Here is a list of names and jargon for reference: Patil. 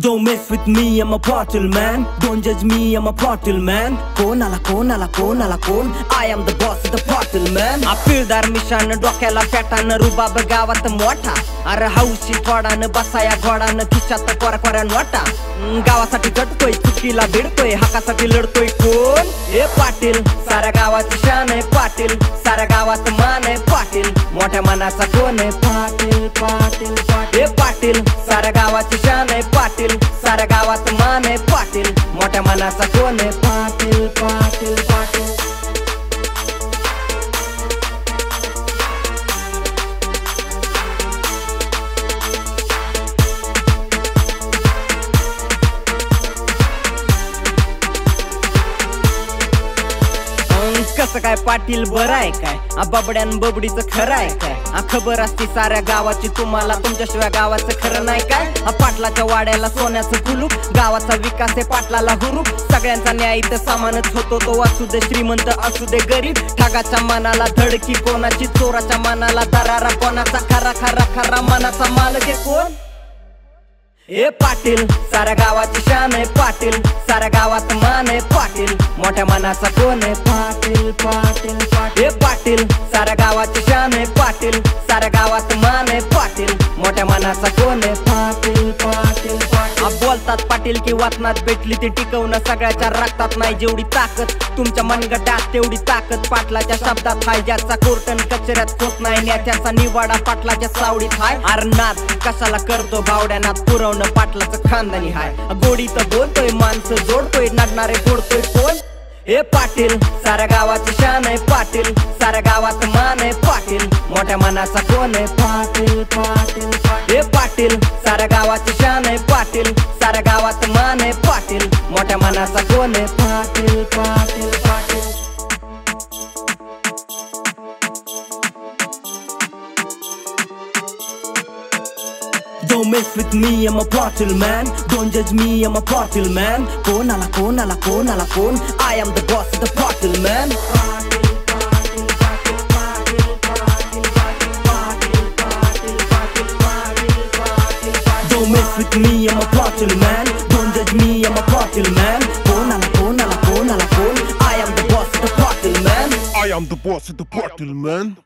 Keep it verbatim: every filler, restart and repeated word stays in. Don't mess with me, I'm a Patil man. Don't judge me, I'm a Patil man. Kon ala kon ala kon ala kon. I am the boss of the Patil man. Apildar mishan dokela shatan rubab gawat mota. Ar hausi thodan basaya godan kichat kor koran mota. Gawasati jadkoi chukila bidkoi hakasati ladkoi kon. E Patil sara gawat shan e Patil sara gawat man e Patil mota manasa kon e Patil Patil Patil. E Patil sara gawat shan e Patil. सारा गावात माने पाटील मोठ्या मनाचा कोण आहे पाटील पाटील पाटील कसं काय पाटील बरं आहे काय आ बबड्यान बबडीचं खरं आहे काय आ खबर असती साऱ्या गावाची तुम्हाला तुमच्याशिवाय गावाचं खरं नाही काय आ पाटलाच्या वाड्याला सोन्याचं कुलूप गावाचा विकास आहे पाटलाला हुरूप सगळ्यांचा न्याय इथं सामानच होतो तो असू दे श्रीमंत असू दे गरीब ठागाच्या मनाला धडकी कोणाची चोराच्या मनाला दरारा कोणाचा खरा खरा खरा मनाचा मालक आहे कोण ए पाटील साऱ्या गावाची शान आहे पाटील साऱ्या गावात मान आहे पाटील मोठ्या मनाचा कोण आहे पाटील पाटील पाटील ए पाटील साऱ्या गावाची शान आहे पाटील साऱ्या गावात मान आहे पाटील मोठ्या मनाचा कोण आहे पाटील पाटील पाटील आप बोलतात पाटील की वातनात भेटली ती टिकवणं सगळ्याच्या रक्तात नाही जेवढी ताकद तुमच्या मनगटात तेवढी ताकद पाटलाच्या शब्दात हाय ज्याचा कोर्टन कचऱ्यात होत नाही न्याच्याचा निवाडा पाटलाच्या सावडीत हाय अरनाथ कशाला करतो बावड्यानात पुरवून पाटलाचं खानदानी हाय गोडी तर बोलतोय माणसं जोडतोय नडणारे फोडतोय कोण ए पाटील साऱ्या गावाची शान आहे पाटील साऱ्या गावात मान आहे पाटील मोठ्या मनाचा कोण आहे पाटील पाटील पाटील ए पाटील साऱ्या गावाची शान आहे पाटील साऱ्या गावात मान आहे पाटील मोठ्या मनाचा कोण आहे Patil Patil Patil Don't mess with me, I'm a Patil man. Don't judge me, I'm a Patil man. Kon ala kon ala kon ala kon. I am the boss of the Patil man. Don't mess with me, I'm a Patil man. Don't judge me, I'm a Patil man. Kon ala kon ala kon ala kon. I am the boss of the Patil man. I am the boss of the Patil man.